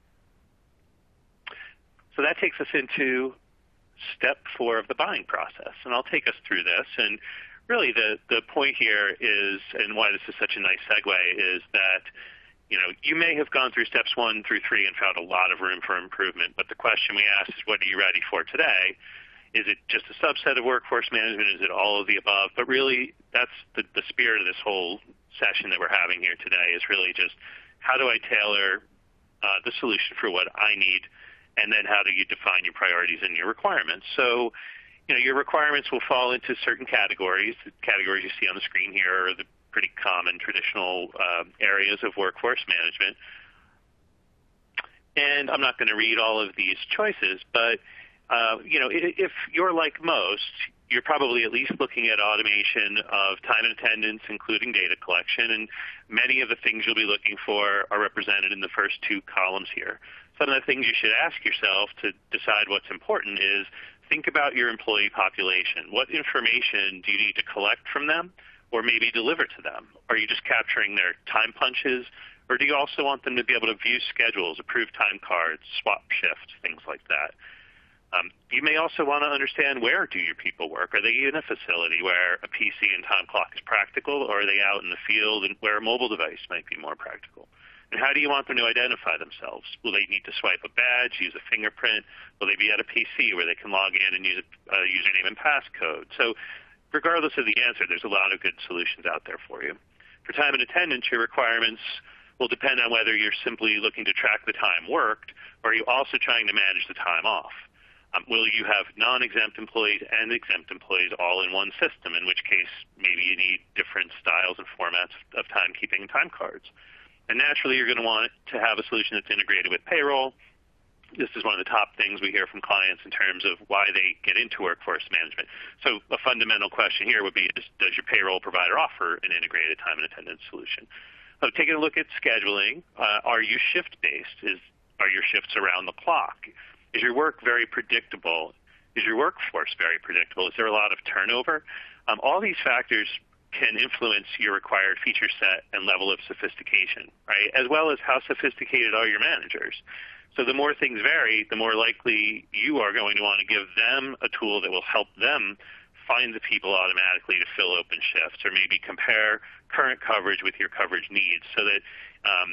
So that takes us into step 4 of the buying process, and I'll take us through this. And really the point here is, and why this is such a nice segue, is that you know, you may have gone through steps 1 through 3 and found a lot of room for improvement, but the question we asked is, what are you ready for today? Is it just a subset of workforce management? Is it all of the above? But really, that's the spirit of this whole session that we're having here today, is really just how do I tailor the solution for what I need, and then how do you define your priorities and your requirements? So, you know, your requirements will fall into certain categories. The categories you see on the screen here are the pretty common traditional areas of workforce management. And I'm not going to read all of these choices, but you know, if you're like most, you're probably at least looking at automation of time and attendance, including data collection, and many of the things you'll be looking for are represented in the first 2 columns here. Some of the things you should ask yourself to decide what's important is, think about your employee population. What information do you need to collect from them? Or maybe deliver to them? Are you just capturing their time punches? Or do you also want them to be able to view schedules, approve time cards, swap shifts, things like that? You may also want to understand, where do your people work? Are they in a facility where a PC and time clock is practical, or are they out in the field and where a mobile device might be more practical? And how do you want them to identify themselves? Will they need to swipe a badge, use a fingerprint? Will they be at a PC where they can log in and use a username and passcode? So, regardless of the answer, there's a lot of good solutions out there for you. For time and attendance, your requirements will depend on whether you're simply looking to track the time worked, or are you also trying to manage the time off. Will you have non-exempt employees and exempt employees all in one system, in which case maybe you need different styles and formats of timekeeping and time cards? And naturally, you're going to want to have a solution that's integrated with payroll. This is one of the top things we hear from clients in terms of why they get into workforce management. So a fundamental question here would be, does your payroll provider offer an integrated time and attendance solution? So taking a look at scheduling, are you shift-based? Are your shifts around the clock? Is your work very predictable? Is your workforce very predictable? Is there a lot of turnover? All these factors can influence your required feature set and level of sophistication, right? As well as how sophisticated are your managers. So the more things vary, the more likely you are going to want to give them a tool that will help them find the people automatically to fill open shifts, or maybe compare current coverage with your coverage needs, so that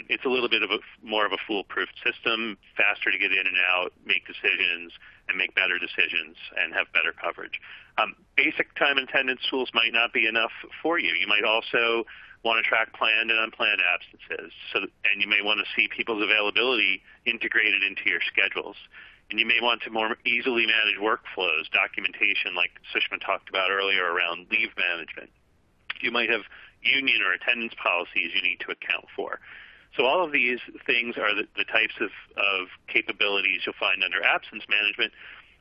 it's a little bit of more of a foolproof system, faster to get in and out, make decisions, and make better decisions, and have better coverage. Basic time and attendance tools might not be enough for you. You might also want to track planned and unplanned absences, and you may want to see people's availability integrated into your schedules. And you may want to more easily manage workflows, documentation like Sushma talked about earlier around leave management. You might have union or attendance policies you need to account for. So all of these things are the types of capabilities you'll find under absence management,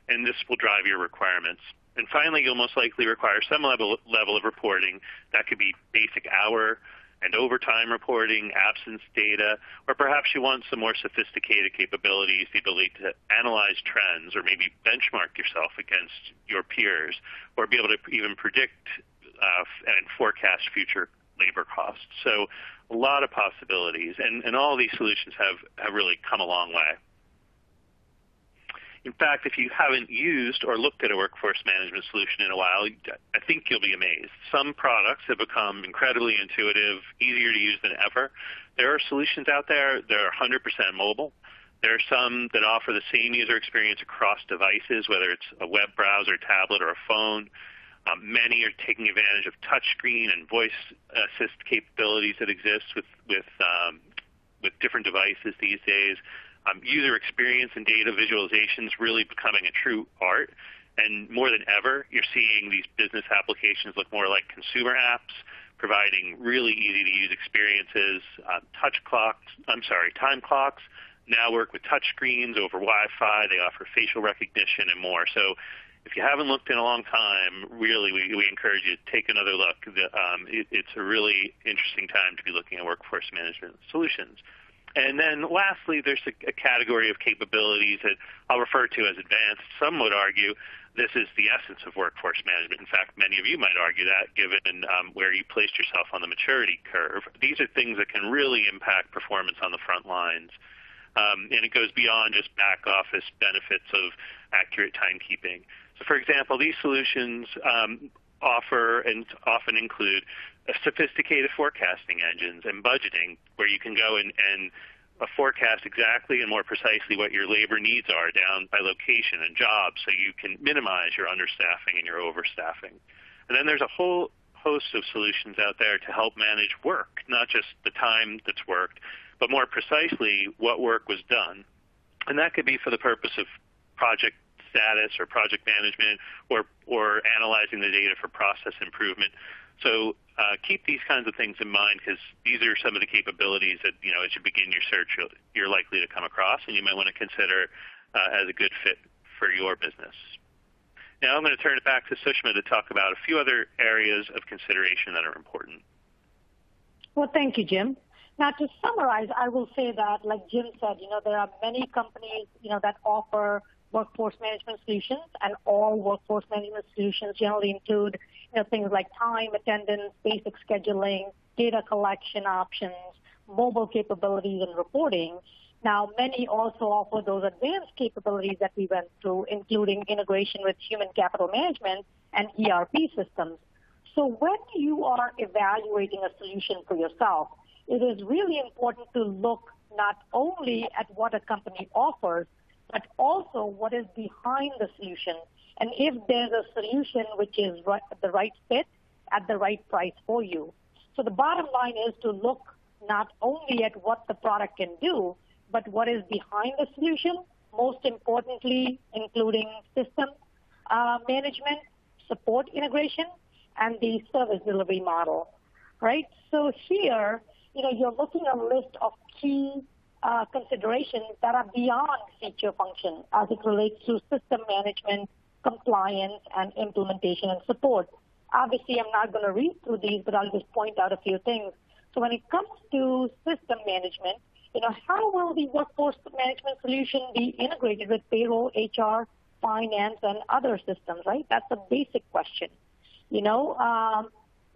and this will drive your requirements. And finally, you'll most likely require some level of reporting. That could be basic hour and overtime reporting, absence data, or perhaps you want some more sophisticated capabilities, the ability to analyze trends or maybe benchmark yourself against your peers, or be able to even predict and forecast future labor costs. So a lot of possibilities, and all these solutions have really come a long way. In fact, if you haven't used or looked at a workforce management solution in a while, I think you'll be amazed. Some products have become incredibly intuitive, easier to use than ever. There are solutions out there that are 100% mobile. There are some that offer the same user experience across devices, whether it's a web browser, tablet, or a phone. Many are taking advantage of touchscreen and voice assist capabilities that exist with different devices these days. User experience and data visualization is really becoming a true art. And more than ever, you're seeing these business applications look more like consumer apps, providing really easy-to-use experiences. Time clocks now work with touch screens over Wi-Fi. They offer facial recognition and more. So if you haven't looked in a long time, really, we encourage you to take another look. It's a really interesting time to be looking at workforce management solutions. And then lastly, there's a category of capabilities that I'll refer to as advanced. Some would argue this is the essence of workforce management. In fact, many of you might argue that, given where you placed yourself on the maturity curve. These are things that can really impact performance on the front lines. And it goes beyond just back office benefits of accurate timekeeping. So, for example, these solutions offer and often include sophisticated forecasting engines and budgeting, where you can go and forecast exactly and more precisely what your labor needs are down by location and job, so you can minimize your understaffing and your overstaffing. And then there's a whole host of solutions out there to help manage work, not just the time that's worked, but more precisely what work was done. And that could be for the purpose of project status or project management, or analyzing the data for process improvement. So keep these kinds of things in mind, because these are some of the capabilities that, you know, as you begin your search, you're likely to come across, and you might want to consider as a good fit for your business. Now I'm going to turn it back to Sushma to talk about a few other areas of consideration that are important. Well, thank you, Jim. Now, to summarize, I will say that, like Jim said, you know, there are many companies, you know, that offer workforce management solutions, and all workforce management solutions generally include, you know, things like time, attendance, basic scheduling, data collection options, mobile capabilities, and reporting. Now, many also offer those advanced capabilities that we went through, including integration with human capital management and ERP systems. So when you are evaluating a solution for yourself, it is really important to look not only at what a company offers, but also what is behind the solution. And if there's a solution which is the right fit at the right price for you. So the bottom line is to look not only at what the product can do, but what is behind the solution most importantly including system management, support integration, and the service delivery model, right? So here, you're looking at a list of key considerations that are beyond feature function as it relates to system management, compliance, and implementation and support. Obviously, I'm not going to read through these, but I'll just point out a few things. So when it comes to system management, how will the workforce management solution be integrated with payroll, HR, finance, and other systems, right? That's a basic question.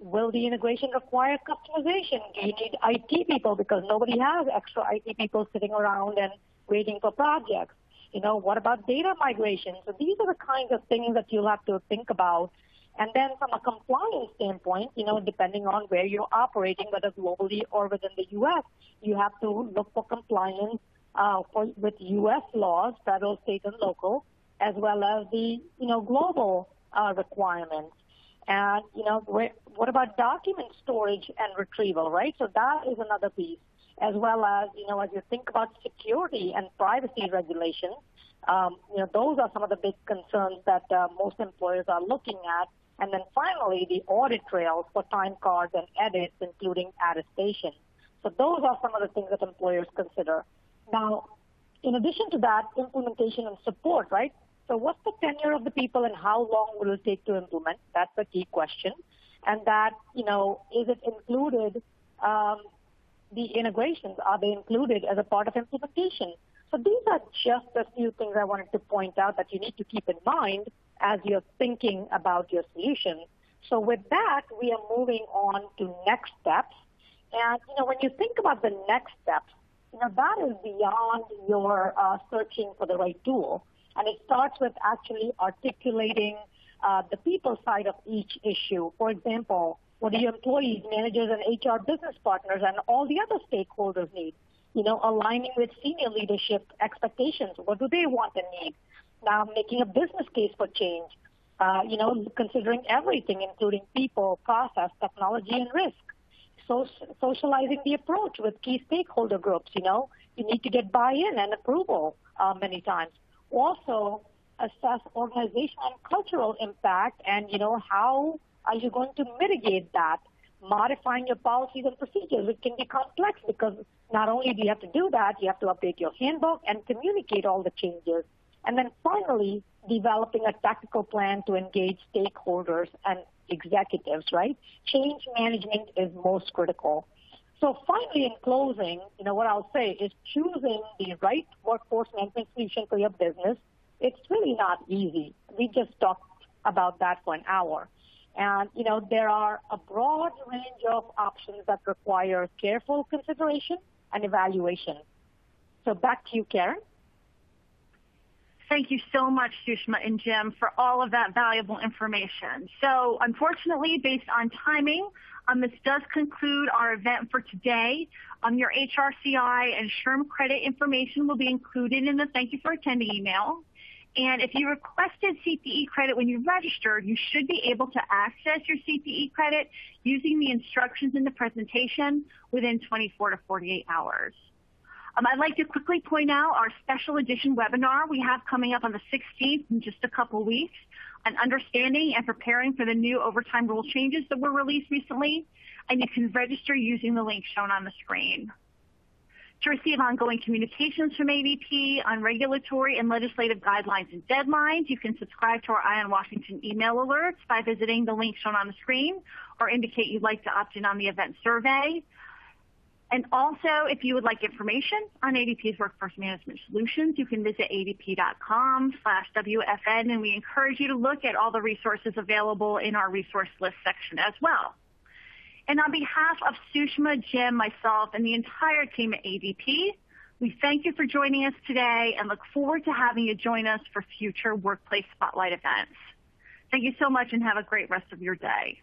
Will the integration require customization? Do you need IT people? Because nobody has extra IT people sitting around and waiting for projects. What about data migration? So these are the kinds of things that you'll have to think about. And then from a compliance standpoint, depending on where you're operating, whether globally or within the U.S., you have to look for compliance with U.S. laws, federal, state, and local, as well as the, global requirements. And, what about document storage and retrieval, right? So that is another piece, as well as, as you think about security and privacy regulations, those are some of the big concerns that most employers are looking at. And then finally, the audit trails for time cards and edits, including attestation. So those are some of the things that employers consider. Now, in addition to that, implementation and support, right? So what's the tenure of the people and how long will it take to implement? That's a key question. And that, is it included, the integrations, are they included as a part of implementation? So these are just a few things I wanted to point out that you need to keep in mind as you're thinking about your solution. So with that, we are moving on to next steps. And, when you think about the next steps, that is beyond your searching for the right tool. And it starts with actually articulating the people side of each issue. For example, what do your employees, managers, and HR business partners and all the other stakeholders need? Aligning with senior leadership expectations. What do they want and need? Now, making a business case for change, considering everything, including people, process, technology, and risk. So socializing the approach with key stakeholder groups, you need to get buy-in and approval many times. Also, assess organizational and cultural impact and, how are you going to mitigate that? Modifying your policies and procedures, which can be complex because not only do you have to do that, you have to update your handbook and communicate all the changes. And then finally, developing a tactical plan to engage stakeholders and executives, right? Change management is most critical. So finally, in closing, what I'll say is choosing the right workforce management solution for your business, it's really not easy. We just talked about that for an hour. And, there are a broad range of options that require careful consideration and evaluation. So back to you, Karen. Thank you so much, Sushma and Jim, for all of that valuable information. So unfortunately, based on timing, this does conclude our event for today. Your HRCI and SHRM credit information will be included in the thank you for attending email. And if you requested CPE credit when you registered, you should be able to access your CPE credit using the instructions in the presentation within 24 to 48 hours. I'd like to quickly point out our special edition webinar we have coming up on the 16th in just a couple weeks on understanding and preparing for the new overtime rule changes that were released recently, and you can register using the link shown on the screen. To receive ongoing communications from ADP on regulatory and legislative guidelines and deadlines, you can subscribe to our Eye on Washington email alerts by visiting the link shown on the screen or indicate you'd like to opt in on the event survey. And also, if you would like information on ADP's workforce management solutions, you can visit adp.com/WFN, and we encourage you to look at all the resources available in our resource list section as well. And on behalf of Sushma, Jim, myself, and the entire team at ADP, we thank you for joining us today and look forward to having you join us for future Workplace Spotlight events. Thank you so much and have a great rest of your day.